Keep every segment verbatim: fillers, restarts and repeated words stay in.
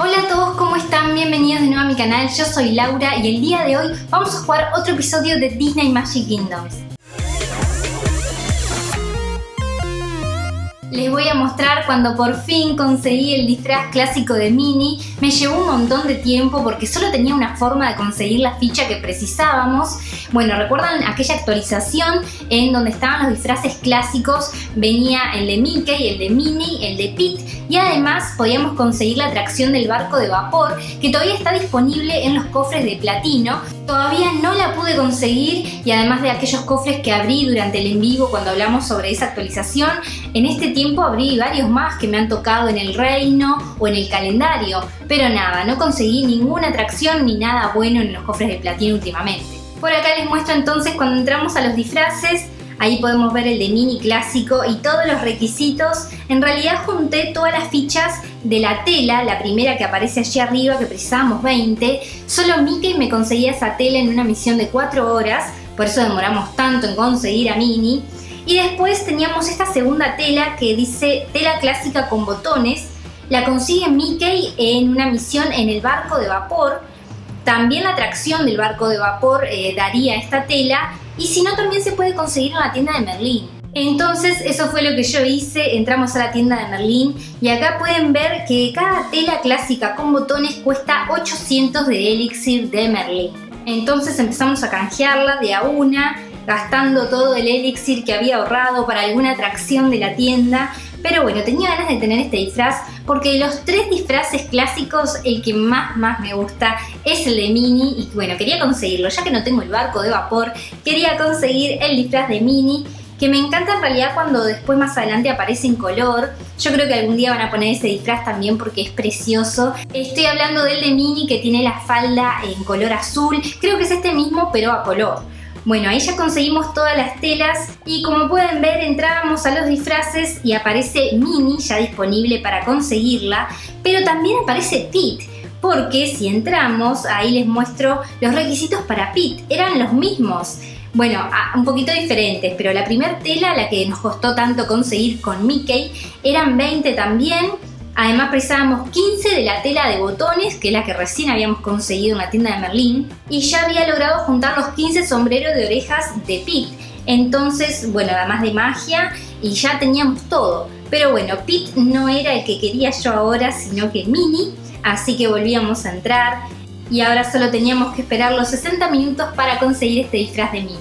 Hola a todos, ¿cómo están? Bienvenidos de nuevo a mi canal, yo soy Laura y el día de hoy vamos a jugar otro episodio de Disney Magic Kingdoms. Les voy a mostrar cuando por fin conseguí el disfraz clásico de Minnie. Me llevó un montón de tiempo porque solo tenía una forma de conseguir la ficha que precisábamos. Bueno, ¿recuerdan aquella actualización en donde estaban los disfraces clásicos? Venía el de Mickey, el de Minnie, el de Pete y además podíamos conseguir la atracción del barco de vapor que todavía está disponible en los cofres de platino. Todavía no la pude conseguir y además de aquellos cofres que abrí durante el en vivo cuando hablamos sobre esa actualización, en este tiempo abrí varios más que me han tocado en el reino o en el calendario, pero nada, no conseguí ninguna atracción ni nada bueno en los cofres de platino últimamente. Por acá les muestro entonces cuando entramos a los disfraces, ahí podemos ver el de Minnie clásico y todos los requisitos. En realidad junté todas las fichas de la tela, la primera que aparece allí arriba que precisábamos veinte, solo Mickey me conseguía esa tela en una misión de cuatro horas, por eso demoramos tanto en conseguir a Minnie. Y después teníamos esta segunda tela que dice tela clásica con botones, la consigue Mickey en una misión en el barco de vapor. También la atracción del barco de vapor eh, daría esta tela y si no también se puede conseguir en la tienda de Merlín. Entonces eso fue lo que yo hice, entramos a la tienda de Merlín y acá pueden ver que cada tela clásica con botones cuesta ochocientos de elixir de Merlín. Entonces empezamos a canjearla de a una, gastando todo el elixir que había ahorrado para alguna atracción de la tienda. Pero bueno, tenía ganas de tener este disfraz porque de los tres disfraces clásicos el que más más me gusta es el de Minnie y bueno, quería conseguirlo, ya que no tengo el barco de vapor, quería conseguir el disfraz de Minnie que me encanta en realidad cuando después más adelante aparece en color. Yo creo que algún día van a poner ese disfraz también porque es precioso. Estoy hablando del de Minnie que tiene la falda en color azul, creo que es este mismo pero a color. Bueno, ahí ya conseguimos todas las telas y como pueden ver entrábamos a los disfraces y aparece Minnie ya disponible para conseguirla, pero también aparece Pete, porque si entramos, ahí les muestro los requisitos para Pete, eran los mismos. Bueno, un poquito diferentes, pero la primera tela, la que nos costó tanto conseguir con Mickey, eran veinte también. Además precisábamos quince de la tela de botones, que es la que recién habíamos conseguido en la tienda de Merlín, y ya había logrado juntar los quince sombreros de orejas de Pete. Entonces, bueno, además de magia, y ya teníamos todo. Pero bueno, Pete no era el que quería yo ahora, sino que Minnie, así que volvíamos a entrar, y ahora solo teníamos que esperar los sesenta minutos para conseguir este disfraz de Minnie.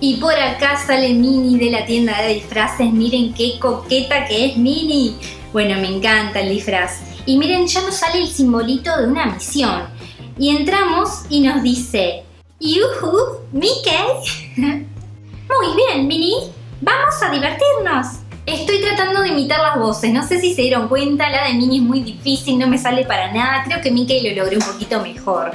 Y por acá sale Minnie de la tienda de disfraces, miren qué coqueta que es Minnie. Bueno, me encanta el disfraz. Y miren, ya nos sale el simbolito de una misión. Y entramos y nos dice... ¡Yuhu! ¡Mickey! Muy bien, Minnie. ¡Vamos a divertirnos! Estoy tratando de imitar las voces. No sé si se dieron cuenta, la de Minnie es muy difícil, no me sale para nada. Creo que Mickey lo logré un poquito mejor.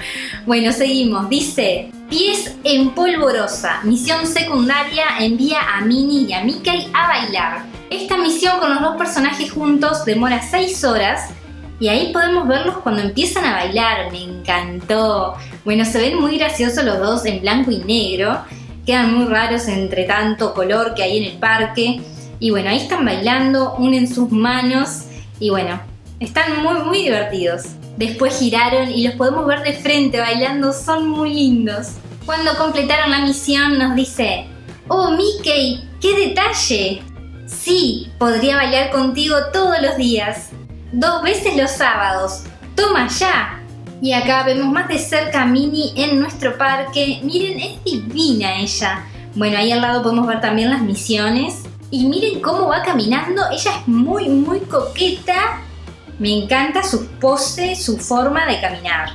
Bueno, seguimos. Dice... Pies en polvorosa. Misión secundaria. Envía a Minnie y a Mickey a bailar. Esta misión con los dos personajes juntos demora seis horas y ahí podemos verlos cuando empiezan a bailar, me encantó. Bueno, se ven muy graciosos los dos en blanco y negro, quedan muy raros entre tanto color que hay en el parque. Y bueno, ahí están bailando, unen sus manos y bueno, están muy muy divertidos. Después giraron y los podemos ver de frente bailando, son muy lindos. Cuando completaron la misión nos dice, ¡Oh Mickey, qué detalle! Sí, podría bailar contigo todos los días, dos veces los sábados, toma ya. Y acá vemos más de cerca a Minnie en nuestro parque, miren, es divina ella. Bueno, ahí al lado podemos ver también las misiones y miren cómo va caminando, ella es muy muy coqueta, me encanta su pose, su forma de caminar.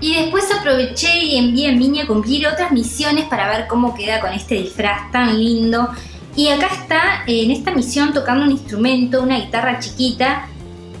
Y después aproveché y envié a Minnie a cumplir otras misiones para ver cómo queda con este disfraz tan lindo. Y acá está en esta misión tocando un instrumento, una guitarra chiquita.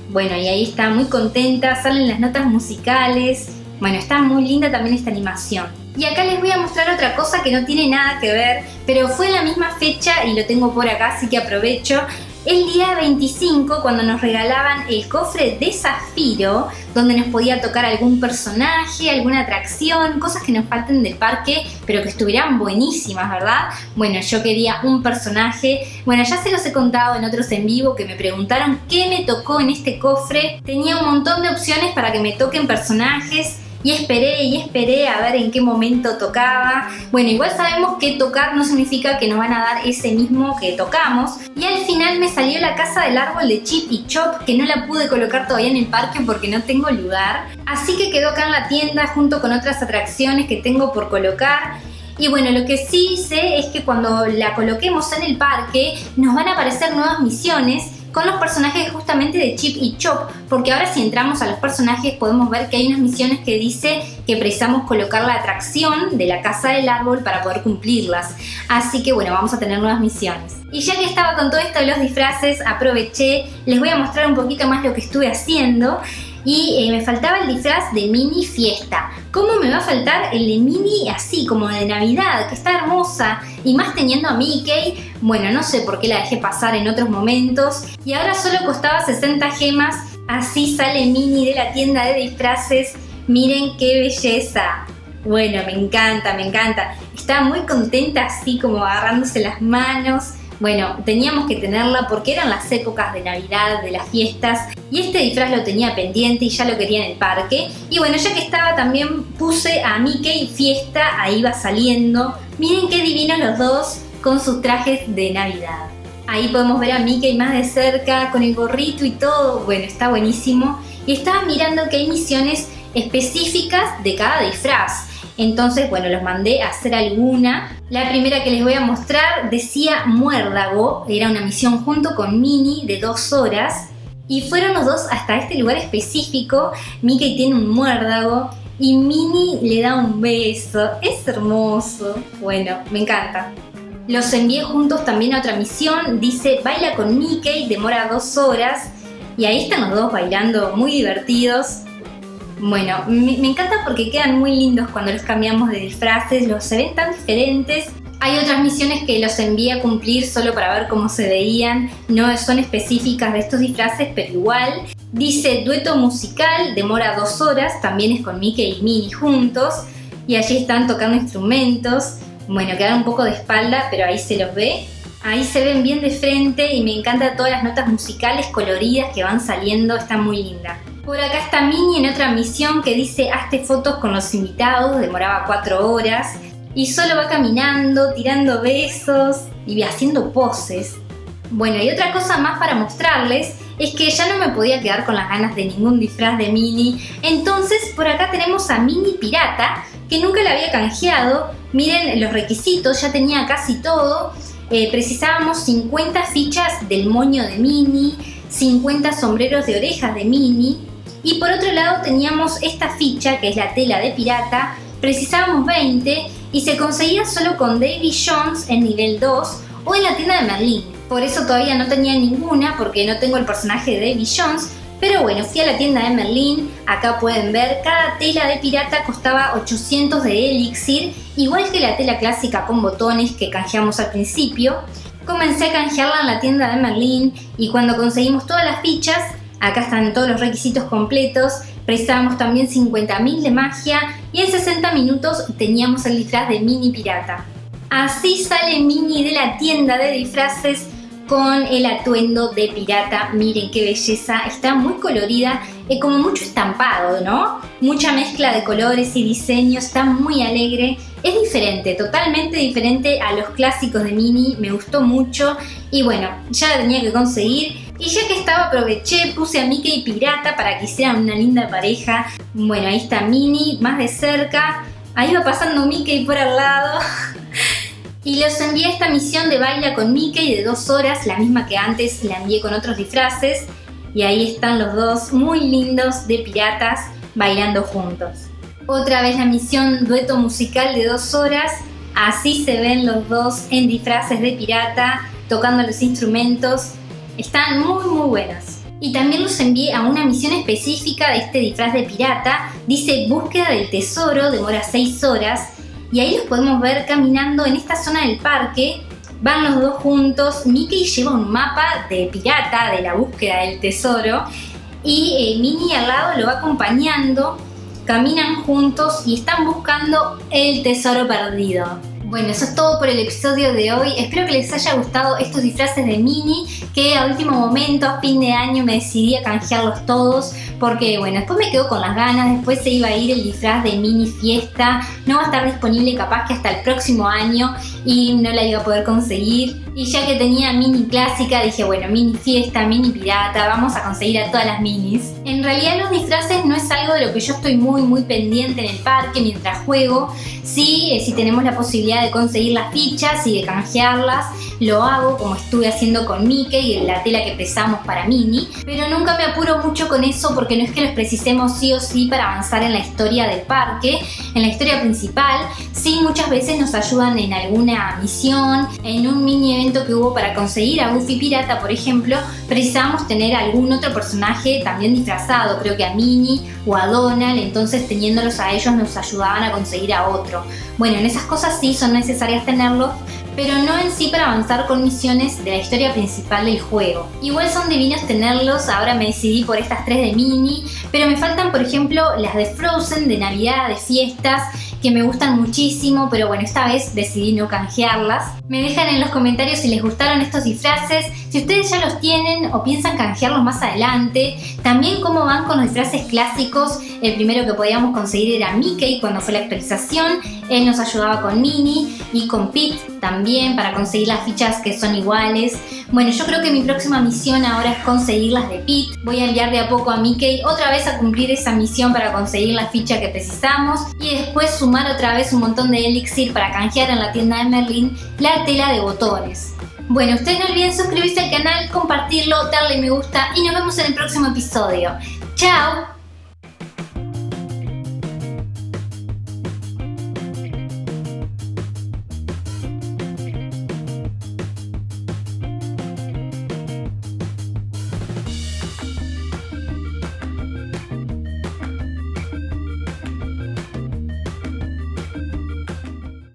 Bueno, y ahí está muy contenta, salen las notas musicales. Bueno, está muy linda también esta animación. Y acá les voy a mostrar otra cosa que no tiene nada que ver, pero fue en la misma fecha y lo tengo por acá, así que aprovecho. el día veinticinco, cuando nos regalaban el cofre de zafiro, donde nos podía tocar algún personaje, alguna atracción, cosas que nos falten del parque, pero que estuvieran buenísimas, ¿verdad? Bueno, yo quería un personaje. Bueno, ya se los he contado en otros en vivo que me preguntaron qué me tocó en este cofre. Tenía un montón de opciones para que me toquen personajes. Y esperé y esperé a ver en qué momento tocaba. Bueno, igual sabemos que tocar no significa que nos van a dar ese mismo que tocamos. Y al final me salió la casa del árbol de Chip y Chop, que no la pude colocar todavía en el parque porque no tengo lugar. Así que quedó acá en la tienda junto con otras atracciones que tengo por colocar. Y bueno, lo que sí hice es que cuando la coloquemos en el parque nos van a aparecer nuevas misiones con los personajes justamente de Chip y Chop, porque ahora si entramos a los personajes podemos ver que hay unas misiones que dice que precisamos colocar la atracción de la casa del árbol para poder cumplirlas. Así que bueno, vamos a tener nuevas misiones. Y ya que estaba con todo esto de los disfraces, aproveché, les voy a mostrar un poquito más lo que estuve haciendo. Y eh, me faltaba el disfraz de Minnie fiesta. ¿Cómo me va a faltar el de Minnie así, como de Navidad, que está hermosa? Y más teniendo a Mickey. Bueno, no sé por qué la dejé pasar en otros momentos. Y ahora solo costaba sesenta gemas. Así sale Minnie de la tienda de disfraces. Miren qué belleza. Bueno, me encanta, me encanta. Está muy contenta así, como agarrándose las manos. Bueno, teníamos que tenerla porque eran las épocas de Navidad, de las fiestas, y este disfraz lo tenía pendiente y ya lo quería en el parque. Y bueno, ya que estaba también puse a Mickey fiesta, ahí va saliendo. Miren qué divinos los dos con sus trajes de Navidad. Ahí podemos ver a Mickey más de cerca, con el gorrito y todo. Bueno, está buenísimo. Y estaba mirando que hay misiones específicas de cada disfraz. Entonces, bueno, los mandé a hacer alguna. La primera que les voy a mostrar decía Muérdago. Era una misión junto con Minnie de dos horas. Y fueron los dos hasta este lugar específico. Mickey tiene un muérdago y Minnie le da un beso. Es hermoso. Bueno, me encanta. Los envié juntos también a otra misión. Dice Baila con Mickey, demora dos horas. Y ahí están los dos bailando, muy divertidos. Bueno, me, me encanta porque quedan muy lindos cuando los cambiamos de disfraces, los se ven tan diferentes. Hay otras misiones que los envié a cumplir solo para ver cómo se veían, no son específicas de estos disfraces, pero igual. Dice dueto musical, demora dos horas, también es con Mickey y Minnie juntos, y allí están tocando instrumentos. Bueno, quedan un poco de espalda, pero ahí se los ve. Ahí se ven bien de frente y me encantan todas las notas musicales coloridas que van saliendo, está muy linda. Por acá está Minnie en otra misión que dice hazte fotos con los invitados, demoraba cuatro horas. Y solo va caminando, tirando besos y haciendo poses. Bueno, y otra cosa más para mostrarles es que ya no me podía quedar con las ganas de ningún disfraz de Minnie. Entonces por acá tenemos a Minnie Pirata, que nunca la había canjeado. Miren los requisitos, ya tenía casi todo. Eh, precisábamos cincuenta fichas del moño de Minnie, cincuenta sombreros de orejas de Minnie. Y por otro lado teníamos esta ficha que es la tela de pirata, precisábamos veinte y se conseguía solo con Davy Jones en nivel dos o en la tienda de Merlín. Por eso todavía no tenía ninguna porque no tengo el personaje de Davy Jones, pero bueno, fui a la tienda de Merlín, acá pueden ver, cada tela de pirata costaba ochocientos de elixir, igual que la tela clásica con botones que canjeamos al principio. Comencé a canjearla en la tienda de Merlín y cuando conseguimos todas las fichas, acá están todos los requisitos completos, precisábamos también cincuenta mil de magia y en sesenta minutos teníamos el disfraz de Minnie Pirata. Así sale Minnie de la tienda de disfraces con el atuendo de pirata. Miren qué belleza, está muy colorida, es como mucho estampado, ¿no? Mucha mezcla de colores y diseños, está muy alegre. Es diferente, totalmente diferente a los clásicos de Minnie, me gustó mucho y bueno, ya la tenía que conseguir. Y ya que estaba aproveché, puse a Mickey y Pirata para que hicieran una linda pareja. Bueno, ahí está Minnie, más de cerca, ahí va pasando Mickey por al lado. Y los envié a esta misión de Baila con Mickey de dos horas, la misma que antes la envié con otros disfraces. Y ahí están los dos muy lindos de piratas bailando juntos. Otra vez la misión dueto musical de dos horas. Así se ven los dos en disfraces de pirata, tocando los instrumentos. Están muy muy buenos. Y también los envié a una misión específica de este disfraz de pirata. Dice búsqueda del tesoro, demora seis horas. Y ahí los podemos ver caminando en esta zona del parque. Van los dos juntos. Mickey lleva un mapa de pirata de la búsqueda del tesoro y eh, Minnie al lado lo va acompañando. Caminan juntos y están buscando el tesoro perdido. Bueno, eso es todo por el episodio de hoy. Espero que les haya gustado estos disfraces de Minnie, que a último momento, a fin de año, me decidí a canjearlos todos, porque bueno, después me quedo con las ganas, después se iba a ir el disfraz de Minnie Fiesta, no va a estar disponible capaz que hasta el próximo año y no la iba a poder conseguir. Y ya que tenía Minnie Clásica, dije bueno, Minnie Fiesta, Minnie Pirata, vamos a conseguir a todas las Minis. En realidad los disfraces no es algo de lo que yo estoy muy muy pendiente en el parque mientras juego. Sí, eh, si tenemos la posibilidad de conseguir las fichas y de canjearlas, lo hago, como estuve haciendo con Mickey y la tela que pesamos para Minnie, pero nunca me apuro mucho con eso porque no es que los precisemos sí o sí para avanzar en la historia del parque, en la historia principal. Sí, muchas veces nos ayudan en alguna misión, en un mini evento que hubo para conseguir a Goofy Pirata, por ejemplo, precisamos tener algún otro personaje también disfrazado, creo que a Minnie o a Donald, entonces teniéndolos a ellos nos ayudaban a conseguir a otro. Bueno, en esas cosas sí son necesarias tenerlos, pero no en sí para avanzar con misiones de la historia principal del juego. Igual son divinos tenerlos, ahora me decidí por estas tres de Minnie, pero me faltan por ejemplo las de Frozen, de Navidad, de fiestas, que me gustan muchísimo, pero bueno, esta vez decidí no canjearlas. Me dejan en los comentarios si les gustaron estos disfraces, si ustedes ya los tienen o piensan canjearlos más adelante, también cómo van con los disfraces clásicos. El primero que podíamos conseguir era Mickey cuando fue la actualización, él nos ayudaba con Minnie y con Pete también para conseguir las fichas que son iguales. Bueno, yo creo que mi próxima misión ahora es conseguir las de Pete. Voy a enviar de a poco a Mickey otra vez a cumplir esa misión para conseguir la ficha que precisamos y después sumar otra vez un montón de elixir para canjear en la tienda de Merlín la tela de botones. Bueno, ustedes no olviden suscribirse al canal, compartirlo, darle me gusta y nos vemos en el próximo episodio. ¡Chao!